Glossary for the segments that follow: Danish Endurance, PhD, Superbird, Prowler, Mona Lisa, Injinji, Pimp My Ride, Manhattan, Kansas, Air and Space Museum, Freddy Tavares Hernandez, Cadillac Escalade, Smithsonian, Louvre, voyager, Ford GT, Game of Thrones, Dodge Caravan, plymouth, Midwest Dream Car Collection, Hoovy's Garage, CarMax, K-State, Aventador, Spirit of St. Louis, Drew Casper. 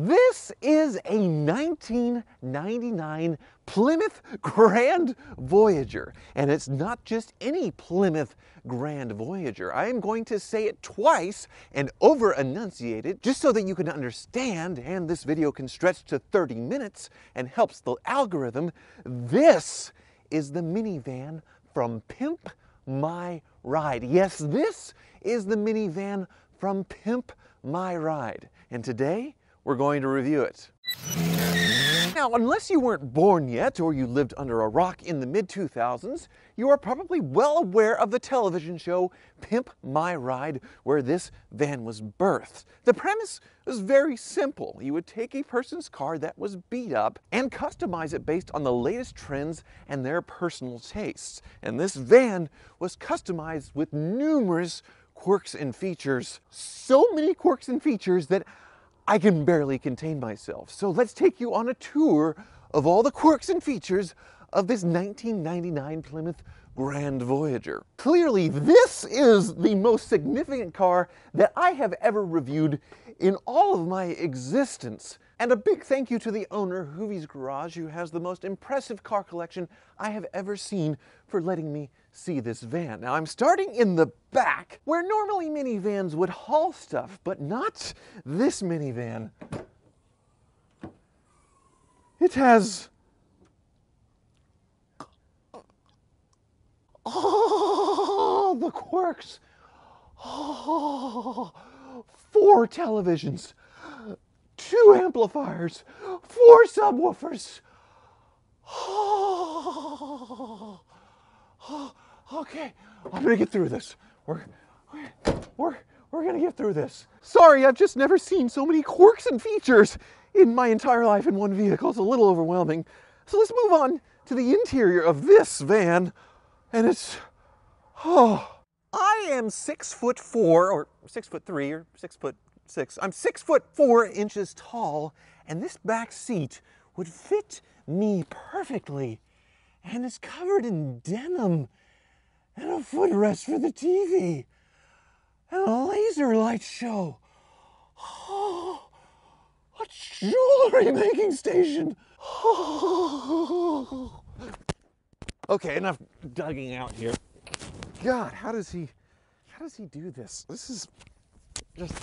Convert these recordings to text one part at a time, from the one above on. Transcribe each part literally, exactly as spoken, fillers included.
This is a nineteen ninety-nine Plymouth Grand Voyager, and it's not just any Plymouth Grand Voyager. I am going to say it twice and over enunciate it just so that you can understand, and this video can stretch to thirty minutes and helps the algorithm. This is the minivan from Pimp My Ride. Yes, this is the minivan from Pimp My Ride, and today we're going to review it. Now, unless you weren't born yet or you lived under a rock in the mid two thousands, you are probably well aware of the television show Pimp My Ride, where this van was birthed. The premise was very simple. You would take a person's car that was beat up and customize it based on the latest trends and their personal tastes. And this van was customized with numerous quirks and features. So many quirks and features that I can barely contain myself. So let's take you on a tour of all the quirks and features of this nineteen ninety-nine Plymouth Grand Voyager. Clearly, this is the most significant car that I have ever reviewed in all of my existence. And a big thank you to the owner, Hoovy's Garage, who has the most impressive car collection I have ever seen, for letting me see this van. Now, I'm starting in the back, where normally minivans would haul stuff, but not this minivan. It has... all the quirks. Oh, four televisions. Two amplifiers, four subwoofers. Oh, oh, okay, I'm gonna get through this. We're, we're, we're, we're gonna get through this. Sorry, I've just never seen so many quirks and features in my entire life in one vehicle. It's a little overwhelming. So let's move on to the interior of this van. And it's, oh. I am six foot four, or six foot three, or six foot Six. I'm six foot four inches tall, and this back seat would fit me perfectly, and it's covered in denim and a footrest for the T V and a laser light show. Oh, a jewelry making station. Oh. Okay, enough dugging out here. God, how does he how does he do this? This is just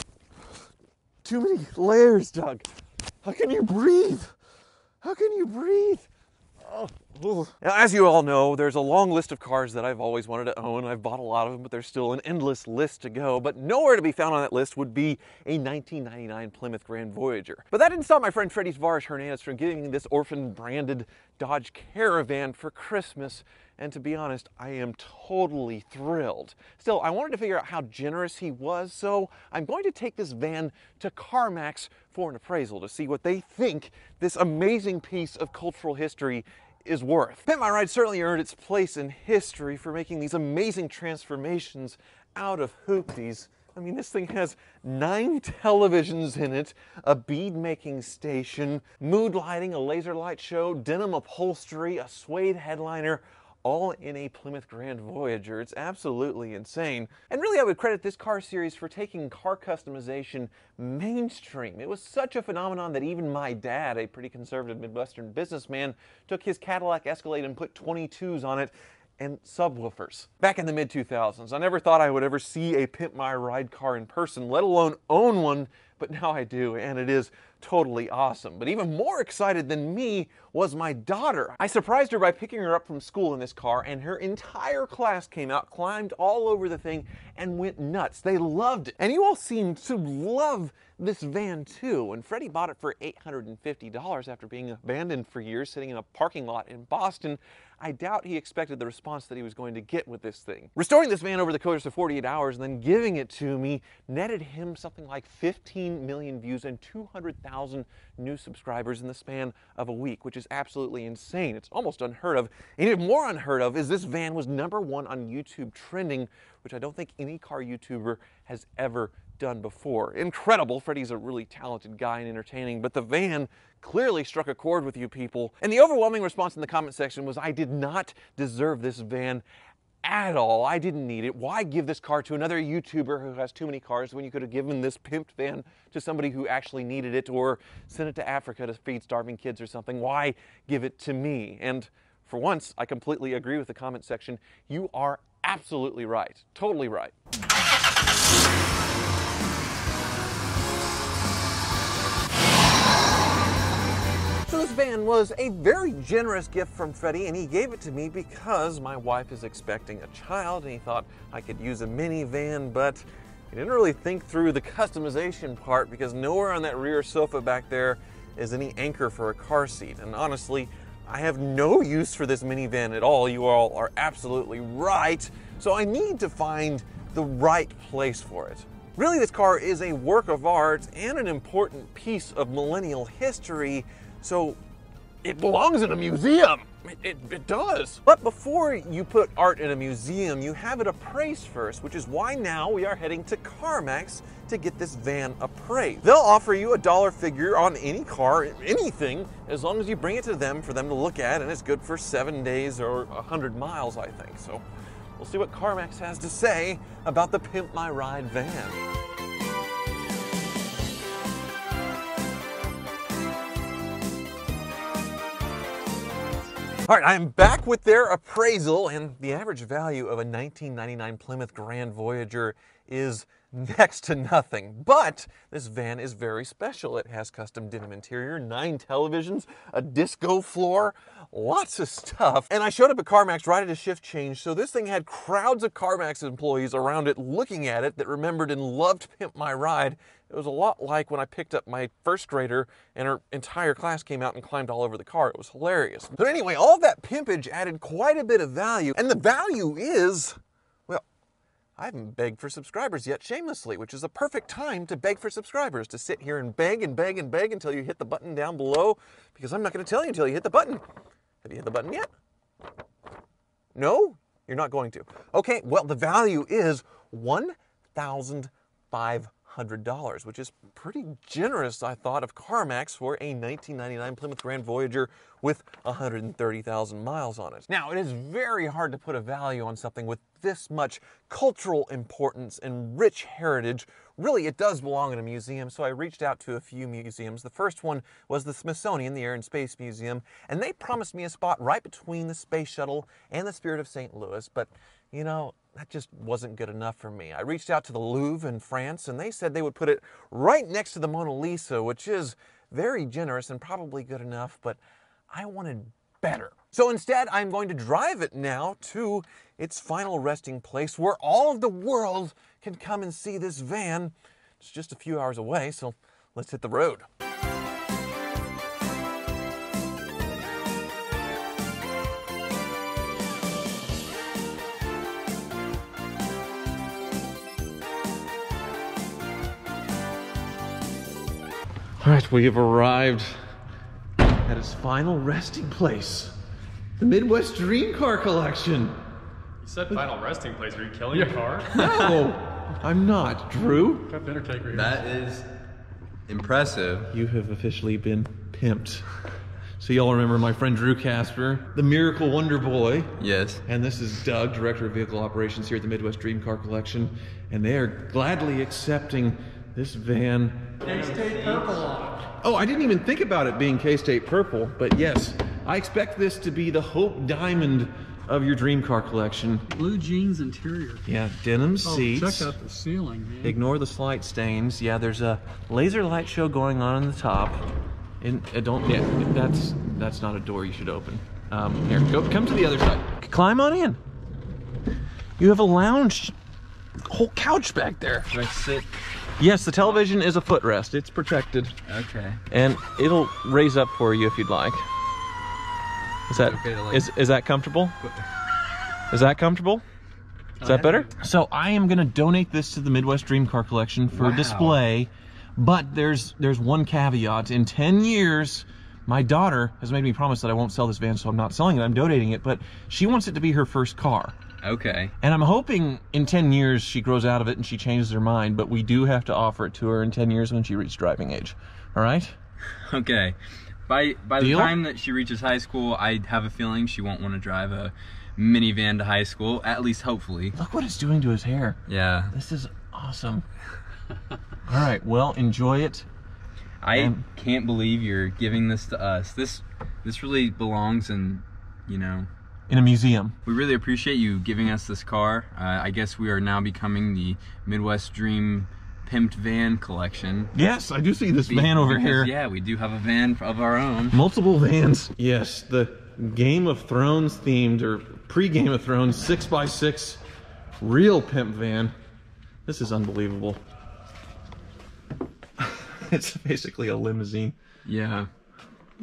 too many layers, Doug. How can you breathe? How can you breathe? Oh. Now, as you all know, there's a long list of cars that I've always wanted to own. I've bought a lot of them, but there's still an endless list to go. But nowhere to be found on that list would be a nineteen ninety-nine Plymouth Grand Voyager. But that didn't stop my friend Freddy Tavares Hernandez from giving me this orphan-branded Dodge Caravan for Christmas. And to be honest, I am totally thrilled. Still, I wanted to figure out how generous he was, so I'm going to take this van to CarMax for an appraisal to see what they think this amazing piece of cultural history is worth. Pimp My Ride certainly earned its place in history for making these amazing transformations out of hoopties. I mean, this thing has nine televisions in it, a bead-making station, mood lighting, a laser light show, denim upholstery, a suede headliner, all in a Plymouth Grand Voyager. It's absolutely insane. And really, I would credit this car series for taking car customization mainstream. It was such a phenomenon that even my dad, a pretty conservative Midwestern businessman, took his Cadillac Escalade and put twenty-twos on it and subwoofers. Back in the mid two thousands, I never thought I would ever see a Pimp My Ride car in person, let alone own one, but now I do, and it is totally awesome. But even more excited than me was my daughter. I surprised her by picking her up from school in this car, and her entire class came out, climbed all over the thing, and went nuts. They loved it. And you all seemed to love this van too. And Freddy bought it for eight hundred fifty dollars after being abandoned for years, sitting in a parking lot in Boston. I doubt he expected the response that he was going to get with this thing. Restoring this van over the course of forty-eight hours and then giving it to me netted him something like fifteen million views and two hundred thousand new subscribers in the span of a week, which is absolutely insane. It's almost unheard of. And even more unheard of is this van was number one on YouTube trending, which I don't think any car YouTuber has ever done before. Incredible. Freddy's a really talented guy and entertaining, but the van clearly struck a chord with you people. And the overwhelming response in the comment section was, I did not deserve this van at all. I didn't need it. Why give this car to another YouTuber who has too many cars when you could have given this pimped van to somebody who actually needed it, or sent it to Africa to feed starving kids or something? Why give it to me? And for once, I completely agree with the comment section. You are absolutely right. Totally right. So this van was a very generous gift from Freddy, and he gave it to me because my wife is expecting a child, and he thought I could use a minivan, but he didn't really think through the customization part, because nowhere on that rear sofa back there is any anchor for a car seat. And honestly, I have no use for this minivan at all. You all are absolutely right. So I need to find the right place for it. Really, this car is a work of art and an important piece of millennial history, so it belongs in a museum. It, it, it does. But before you put art in a museum, you have it appraised first, which is why now we are heading to CarMax to get this van appraised. They'll offer you a dollar figure on any car, anything, as long as you bring it to them for them to look at, and it's good for seven days or a hundred miles, I think. So we'll see what CarMax has to say about the Pimp My Ride van. All right, I'm back with their appraisal, and the average value of a nineteen ninety-nine Plymouth Grand Voyager is next to nothing. But this van is very special. It has custom denim interior, nine televisions, a disco floor, lots of stuff. And I showed up at CarMax right at a shift change, so this thing had crowds of CarMax employees around it looking at it that remembered and loved Pimp My Ride. It was a lot like when I picked up my first grader and her entire class came out and climbed all over the car. It was hilarious. But anyway, all that pimpage added quite a bit of value, and the value is, well, I haven't begged for subscribers yet shamelessly, which is a perfect time to beg for subscribers, to sit here and beg and beg and beg until you hit the button down below, because I'm not going to tell you until you hit the button. Have you hit the button yet? No? You're not going to. Okay, well, the value is one thousand five hundred dollars, which is pretty generous, I thought, of CarMax for a nineteen ninety-nine Plymouth Grand Voyager with one hundred thirty thousand miles on it. Now, it is very hard to put a value on something with this much cultural importance and rich heritage. Really, it does belong in a museum, so I reached out to a few museums. The first one was the Smithsonian, the Air and Space Museum, and they promised me a spot right between the Space Shuttle and the Spirit of Saint Louis, but, you know, that just wasn't good enough for me. I reached out to the Louvre in France, and they said they would put it right next to the Mona Lisa, which is very generous and probably good enough, but I wanted better. So instead, I'm going to drive it now to its final resting place, where all of the world can come and see this van. It's just a few hours away, so let's hit the road. All right, we have arrived at its final resting place, the Midwest Dream Car Collection. You said final resting place. Are you killing your car? No, I'm not, Drew. Got better take readers. That is impressive. You have officially been pimped. So y'all remember my friend Drew Casper, the Miracle Wonder Boy. Yes. And this is Doug, Director of Vehicle Operations here at the Midwest Dream Car Collection, and they are gladly accepting this van. K-State purple on. Oh, I didn't even think about it being K-State purple, but yes, I expect this to be the Hope Diamond of your dream car collection. Blue jeans interior. Yeah, denim oh, seats. Check out the ceiling, man. Ignore the slight stains. Yeah, there's a laser light show going on in the top. And uh, don't, yeah, that's, that's not a door you should open. Um, here, go, come to the other side. Climb on in. You have a lounge, whole couch back there. Should I sit? Yes, the television is a footrest. It's protected. Okay. And it'll raise up for you if you'd like. Is that okay like is is that comfortable? Is that comfortable? Is that better? So I am going to donate this to the Midwest Dream Car Collection for wow. display, but there's there's one caveat. In ten years, my daughter has made me promise that I won't sell this van, so I'm not selling it. I'm donating it, but she wants it to be her first car. Okay. And I'm hoping in ten years she grows out of it and she changes her mind, but we do have to offer it to her in ten years when she reaches driving age. All right? Okay. By by Deal? the time that she reaches high school, I have a feeling she won't want to drive a minivan to high school, at least hopefully. Look what it's doing to his hair. Yeah. This is awesome. All right, well, enjoy it. I and can't believe you're giving this to us. This this really belongs in, you know, in a museum. We really appreciate you giving us this car. Uh, I guess we are now becoming the Midwest Dream Pimped Van Collection. Yes, I do see this Be van over here. Yeah, we do have a van of our own. Multiple vans. Yes, the Game of Thrones themed, or pre-Game of Thrones, six by six real pimp van. This is unbelievable. It's basically a limousine. Yeah.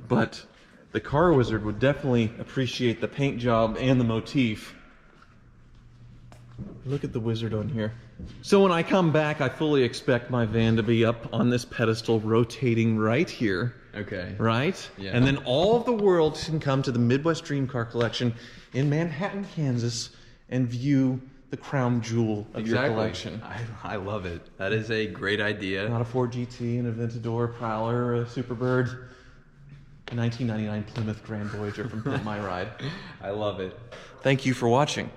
But the car wizard would definitely appreciate the paint job and the motif. Look at the wizard on here. So when I come back, I fully expect my van to be up on this pedestal rotating right here. Okay. Right? Yeah. And then all of the world can come to the Midwest Dream Car Collection in Manhattan, Kansas, and view the crown jewel of exactly. your collection. I, I love it. That is a great idea. Not a Ford G T, an Aventador, Prowler, a Superbird, a nineteen ninety-nine Plymouth Grand Voyager from Pimp My Ride. I love it. Thank you for watching.